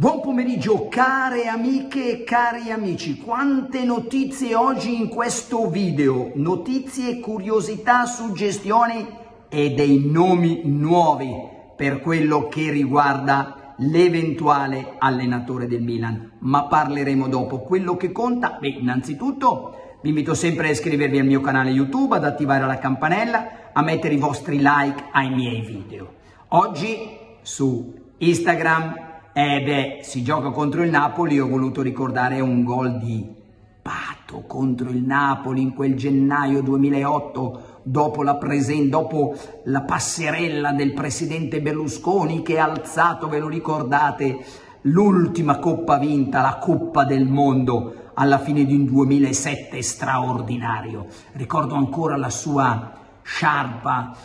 Buon pomeriggio care amiche e cari amici, quante notizie oggi in questo video, notizie, curiosità, suggestioni e dei nomi nuovi per quello che riguarda l'eventuale allenatore del Milan, ma parleremo dopo. Quello che conta, beh, innanzitutto vi invito sempre a iscrivervi al mio canale YouTube, ad attivare la campanella, a mettere i vostri like ai miei video. Oggi su Instagram si gioca contro il Napoli. Ho voluto ricordare un gol di Pato contro il Napoli in quel gennaio 2008 dopo la passerella del presidente Berlusconi che ha alzato, ve lo ricordate, l'ultima coppa vinta, la Coppa del Mondo alla fine di un 2007 straordinario. Ricordo ancora la sua sciarpa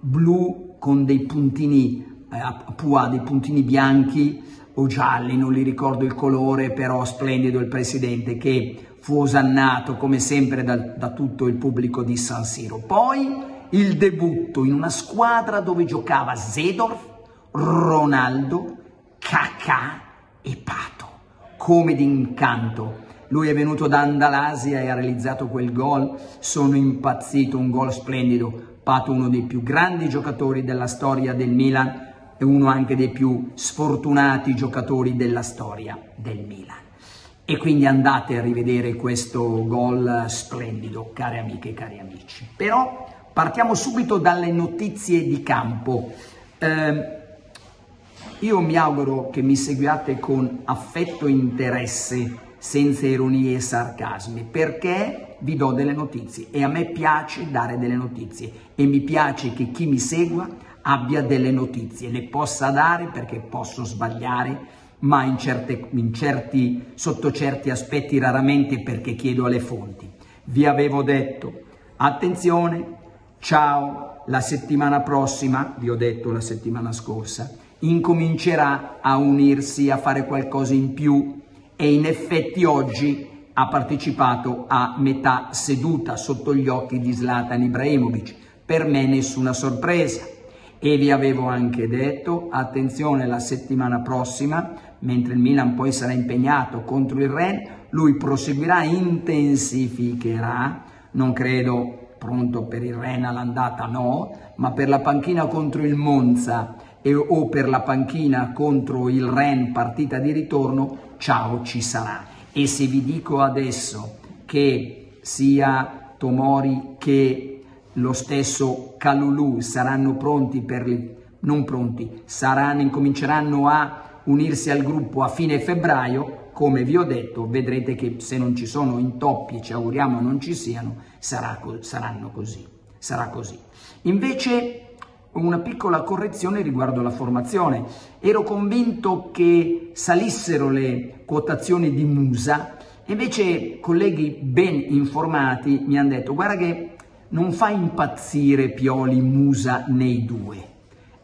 blu con dei puntini dei puntini bianchi o gialli, non li ricordo il colore, però splendido il presidente che fu osannato come sempre da tutto il pubblico di San Siro. Poi il debutto in una squadra dove giocava Zedorf, Ronaldo, Kakà e Pato, come d'incanto. Lui è venuto da Andalasia e ha realizzato quel gol, sono impazzito, un gol splendido. Pato uno dei più grandi giocatori della storia del Milan e uno anche dei più sfortunati giocatori della storia del Milan. E quindi andate a rivedere questo gol splendido, care amiche e cari amici. Però partiamo subito dalle notizie di campo. Io mi auguro che mi seguiate con affetto e interesse, senza ironie e sarcasmi, perché vi do delle notizie e a me piace dare delle notizie e mi piace che chi mi segua abbia delle notizie, le possa dare, perché posso sbagliare, ma sotto certi aspetti raramente, perché chiedo alle fonti. Vi avevo detto, attenzione, ciao, la settimana prossima, vi ho detto la settimana scorsa, incomincerà a unirsi, a fare qualcosa in più, e in effetti oggi ha partecipato a metà seduta sotto gli occhi di Zlatan Ibrahimovic. Per me nessuna sorpresa. E vi avevo anche detto, attenzione, la settimana prossima, mentre il Milan poi sarà impegnato contro il Rennes, lui proseguirà, intensificherà, non credo pronto per il Rennes all'andata, no, ma per la panchina contro il Monza o per la panchina contro il Rennes partita di ritorno, ciao, ci sarà. E se vi dico adesso che sia Tomori che lo stesso Kalulu saranno pronti incominceranno a unirsi al gruppo a fine febbraio, come vi ho detto, vedrete che se non ci sono intoppi, ci auguriamo non ci siano, sarà così. Invece una piccola correzione riguardo alla formazione. Ero convinto che salissero le quotazioni di Musa, invece colleghi ben informati mi hanno detto: guarda che non fa impazzire Pioli Musa nei due.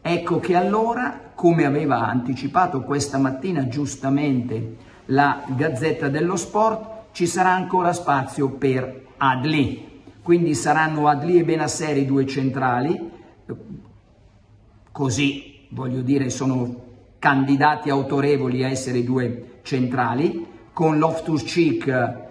Ecco che allora, come aveva anticipato questa mattina giustamente la Gazzetta dello Sport, ci sarà ancora spazio per Adli. Quindi saranno Adli e Benasser i due centrali. Così, voglio dire, sono candidati autorevoli a essere due centrali, con Loftus-Cheek,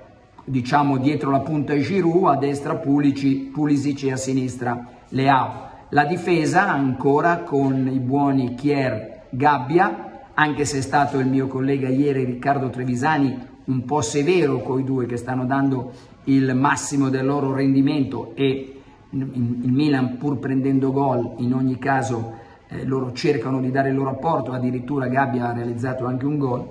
diciamo, dietro la punta Giroud, a destra Pulisic e a sinistra Leao. La difesa ancora con i buoni Kier, Gabbia, anche se è stato il mio collega ieri Riccardo Trevisani un po' severo coi due che stanno dando il massimo del loro rendimento, e il Milan, pur prendendo gol, in ogni caso loro cercano di dare il loro apporto, addirittura Gabbia ha realizzato anche un gol.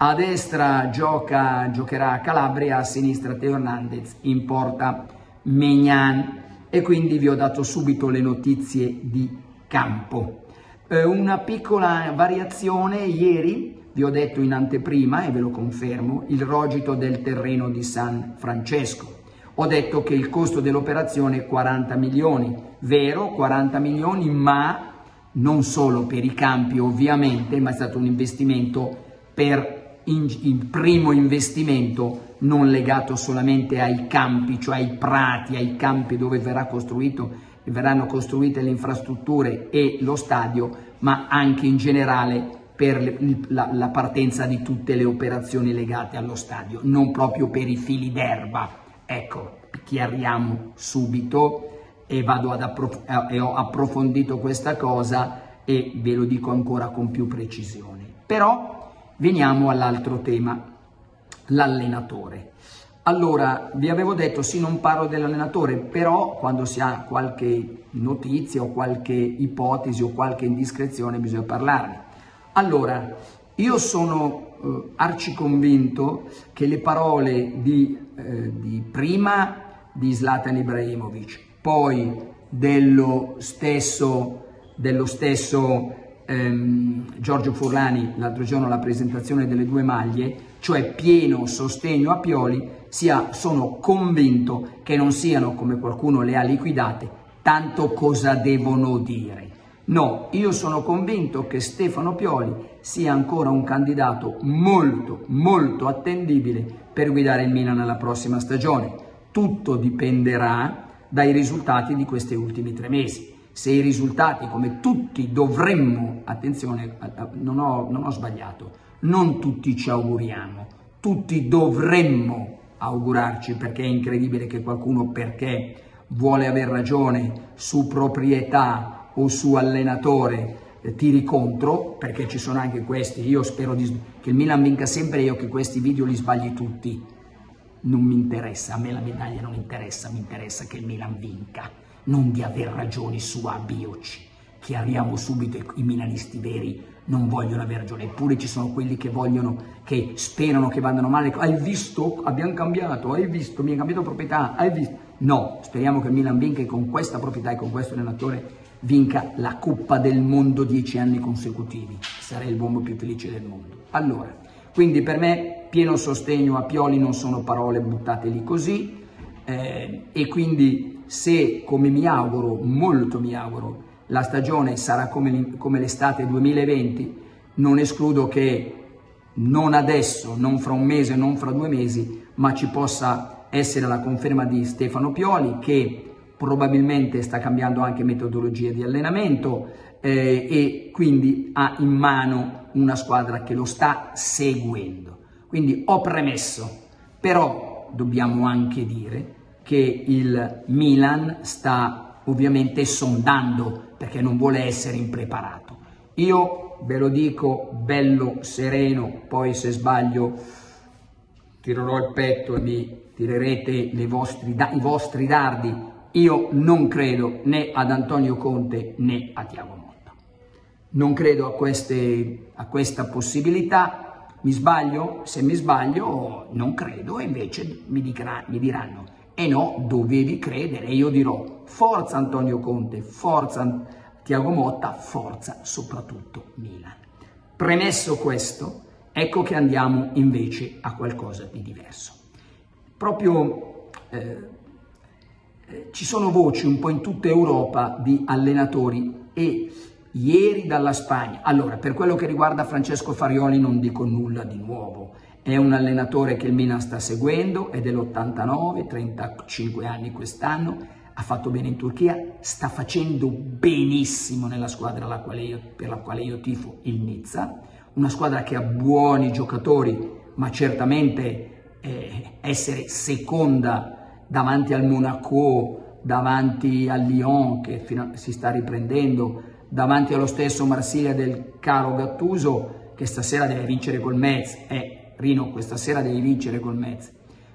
A destra giocherà Calabria, a sinistra Teo Hernandez, in porta Maignan. E quindi vi ho dato subito le notizie di campo. Una piccola variazione: ieri vi ho detto in anteprima e ve lo confermo il rogito del terreno di San Francesco. Ho detto che il costo dell'operazione è 40 milioni, vero, 40 milioni, ma non solo per i campi ovviamente, ma è stato un investimento il primo investimento non legato solamente ai campi, cioè ai prati, ai campi dove verranno costruite le infrastrutture e lo stadio, ma anche in generale per la partenza di tutte le operazioni legate allo stadio, non proprio per i fili d'erba. Ecco, chiariamo subito, e vado ad ho approfondito questa cosa e ve lo dico ancora con più precisione. Però veniamo all'altro tema, l'allenatore. Allora, vi avevo detto, sì, non parlo dell'allenatore, però quando si ha qualche notizia o qualche ipotesi o qualche indiscrezione bisogna parlarne. Allora, io sono arciconvinto che le parole di prima di Zlatan Ibrahimovic, poi dello stesso Giorgio Furlani l'altro giorno alla presentazione delle due maglie, cioè pieno sostegno a Pioli, sono convinto che non siano, come qualcuno le ha liquidate, tanto cosa devono dire. No, io sono convinto che Stefano Pioli sia ancora un candidato molto, molto attendibile per guidare il Milan alla prossima stagione. Tutto dipenderà dai risultati di questi ultimi 3 mesi. Se i risultati, come tutti dovremmo, attenzione, non ho sbagliato, non tutti ci auguriamo, tutti dovremmo augurarci, perché è incredibile che qualcuno, perché vuole aver ragione su proprietà o su allenatore, tiri contro, perché ci sono anche questi. Io spero che il Milan vinca sempre, io che questi video li sbagli tutti, non mi interessa, a me la medaglia non interessa, mi interessa che il Milan vinca, non di aver ragioni su A, B o C. Chiariamo subito, i milanisti veri non vogliono aver ragione, eppure ci sono quelli che vogliono, che sperano che vadano male. Hai visto? Abbiamo cambiato, hai visto? Mi ha cambiato proprietà, hai visto? No, speriamo che il Milan vinca e con questa proprietà e con questo allenatore vinca la Coppa del Mondo 10 anni consecutivi. Sarei il uomo più felice del mondo. Allora, quindi per me pieno sostegno a Pioli, non sono parole buttate lì così, e quindi se, come mi auguro, molto mi auguro, la stagione sarà come l'estate 2020, non escludo che non adesso, non fra un mese, non fra 2 mesi, ma ci possa essere la conferma di Stefano Pioli, che probabilmente sta cambiando anche metodologie di allenamento, e quindi ha in mano una squadra che lo sta seguendo. Quindi ho premesso, però dobbiamo anche dire che il Milan sta ovviamente sondando, perché non vuole essere impreparato. Io ve lo dico bello sereno, poi se sbaglio tirerò il petto e mi tirerete i vostri dardi. Io non credo né ad Antonio Conte né a Thiago Motta. Non credo a questa possibilità. Mi sbaglio? Se mi sbaglio non credo, invece mi diranno e no, dovevi credere. Io dirò forza Antonio Conte, forza Thiago Motta, forza soprattutto Milan. Premesso questo, ecco che andiamo invece a qualcosa di diverso. Proprio ci sono voci un po' in tutta Europa di allenatori, e ieri dalla Spagna. Allora, per quello che riguarda Francesco Farioli non dico nulla di nuovo. È un allenatore che il Milan sta seguendo, è dell'89, 35 anni quest'anno, ha fatto bene in Turchia, sta facendo benissimo nella squadra per la quale io tifo, il Nizza, una squadra che ha buoni giocatori, ma certamente essere seconda davanti al Monaco, davanti al Lyon che si sta riprendendo, davanti allo stesso Marsiglia del caro Gattuso, che stasera deve vincere col Metz, Rino, questa sera devi vincere col Metz.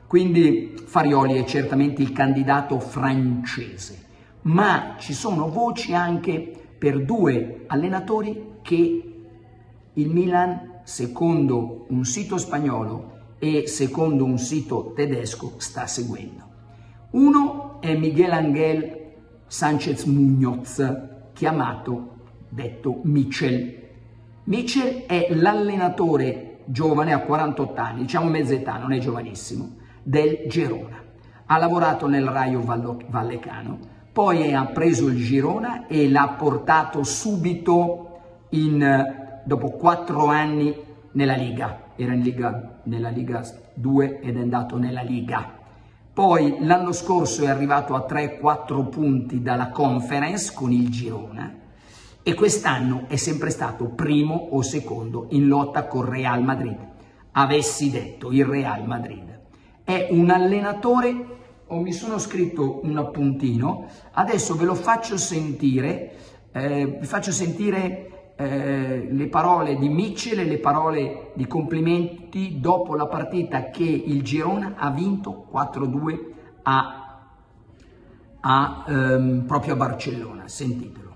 Quindi Farioli è certamente il candidato francese, ma ci sono voci anche per 2 allenatori che il Milan, secondo un sito spagnolo e secondo un sito tedesco, sta seguendo. Uno è Miguel Angel Sanchez Muñoz, detto Michel. Michel è l'allenatore giovane, a 48 anni, diciamo mezz'età, non è giovanissimo, del Girona. Ha lavorato nel Rayo Vallecano, poi ha preso il Girona e l'ha portato subito, dopo 4 anni, nella Liga. Era nella Liga 2 ed è andato nella Liga. Poi l'anno scorso è arrivato a 3-4 punti dalla Conference con il Girona e quest'anno è sempre stato primo o secondo in lotta col Real Madrid. Avessi detto il Real Madrid. È un allenatore, mi sono scritto un appuntino, adesso ve lo faccio sentire, vi faccio sentire le parole di Michel e le parole di complimenti dopo la partita che il Girona ha vinto 4-2 proprio a Barcellona. Sentitelo.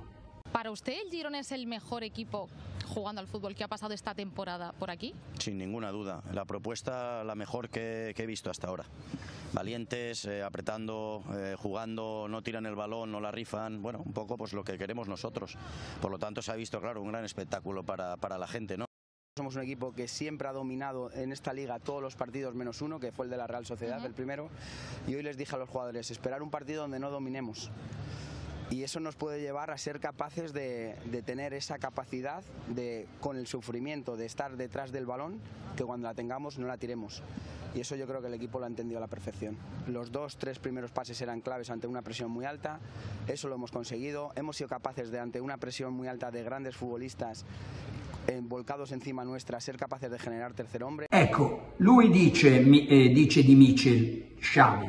¿Para usted el Girona es el mejor equipo jugando al fútbol que ha pasado esta temporada por aquí? Sin ninguna duda. La propuesta la mejor que he visto hasta ahora. Valientes, apretando, jugando, no tiran el balón, no la rifan. Bueno, un poco pues lo que queremos nosotros. Por lo tanto se ha visto, claro, un gran espectáculo para la gente, ¿no? Somos un equipo que siempre ha dominado en esta liga todos los partidos menos uno, que fue el de la Real Sociedad, el primero. Y hoy les dije a los jugadores, esperar un partido donde no dominemos. Y eso nos puede llevar a ser capaces de tener esa capacidad de, con el sufrimiento de estar detrás del balón, que cuando la tengamos no la tiremos. Y eso yo creo que el equipo lo ha entendido a la perfección. Los dos, tres primeros pases eran claves ante una presión muy alta, eso lo hemos conseguido. Hemos sido capaces de, ante una presión muy alta de grandes futbolistas volcados encima nuestra, ser capaces de generar tercer hombre. Ecco, lui dice di Michel, Xavi.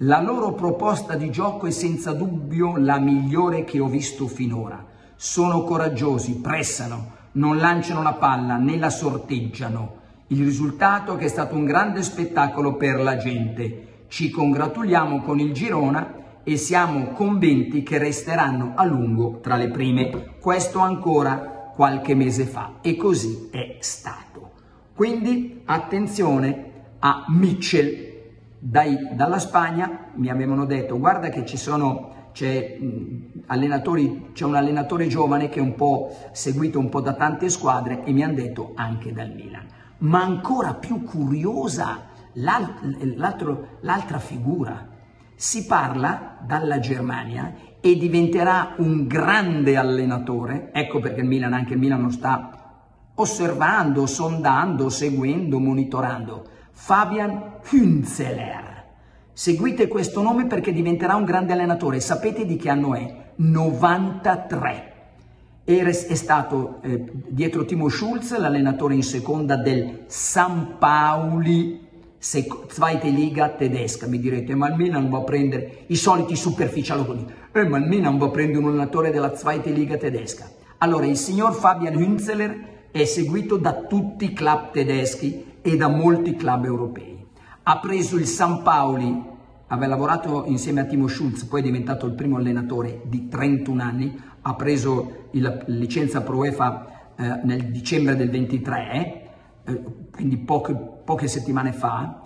La loro proposta di gioco è senza dubbio la migliore che ho visto finora. Sono coraggiosi, pressano, non lanciano la palla né la sorteggiano. Il risultato è che è stato un grande spettacolo per la gente. Ci congratuliamo con il Girona e siamo convinti che resteranno a lungo tra le prime. Questo ancora qualche mese fa e così è stato. Quindi attenzione a Michel. Dalla Spagna mi avevano detto guarda che c'è un allenatore giovane che è un po' seguito da tante squadre e mi hanno detto anche dal Milan. Ma ancora più curiosa l'altra figura. Si parla dalla Germania e diventerà un grande allenatore, ecco perché anche il Milan lo sta osservando, sondando, seguendo, monitorando. Fabian Hürzeler. Seguite questo nome perché diventerà un grande allenatore. Sapete di che anno è? 93. È stato dietro Timo Schulz, l'allenatore in seconda del St. Pauli, Zweite Liga tedesca. Mi direte, ma il Milan va a prendere i soliti superficiali. Ma il Milan va a prendere un allenatore della Zweite Liga tedesca. Allora, il signor Fabian Hürzeler è seguito da tutti i club tedeschi e da molti club europei. Ha preso il St. Pauli, aveva lavorato insieme a Timo Schulz, poi è diventato il primo allenatore di 31 anni, ha preso la licenza ProEFA nel dicembre del 23, quindi poche settimane fa.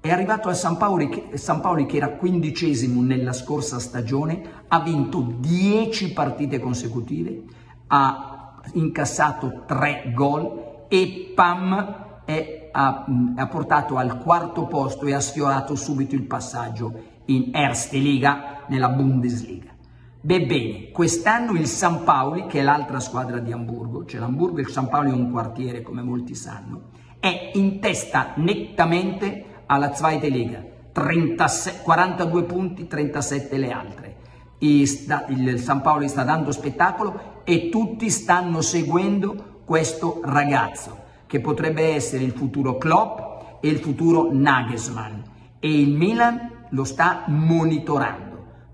È arrivato a St. Pauli che era 15esimo nella scorsa stagione, ha vinto 10 partite consecutive, ha incassato 3 gol e pam, ha portato al quarto posto e ha sfiorato subito il passaggio in Erste Liga, nella Bundesliga. Bene, quest'anno il St. Pauli, che è l'altra squadra di Amburgo, cioè l'Amburgo e il St. Pauli è un quartiere come molti sanno, è in testa nettamente alla Zweite Liga, 42 punti, 37 le altre. Il St. Pauli sta dando spettacolo e tutti stanno seguendo questo ragazzo, che potrebbe essere il futuro Klopp e il futuro Nagelsmann. E il Milan lo sta monitorando.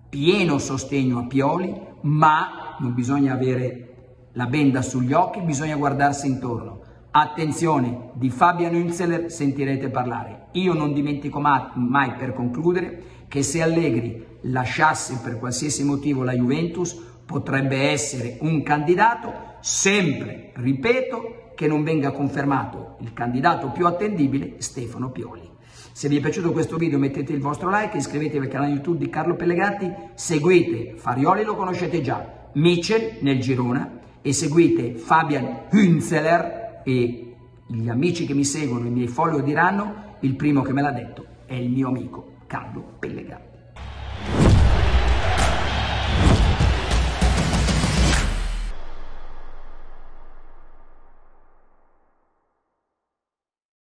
Pieno sostegno a Pioli, ma non bisogna avere la benda sugli occhi, bisogna guardarsi intorno. Attenzione, di Fabian Hürzeler sentirete parlare. Io non dimentico mai, per concludere, che se Allegri lasciasse per qualsiasi motivo la Juventus, potrebbe essere un candidato, sempre, ripeto, che non venga confermato il candidato più attendibile, Stefano Pioli. Se vi è piaciuto questo video mettete il vostro like, iscrivetevi al canale YouTube di Carlo Pellegatti, seguite Farioli, lo conoscete già, Michel nel Girona e seguite Fabian Hürzeler e gli amici che mi seguono, i miei follower diranno, il primo che me l'ha detto è il mio amico Carlo Pellegatti.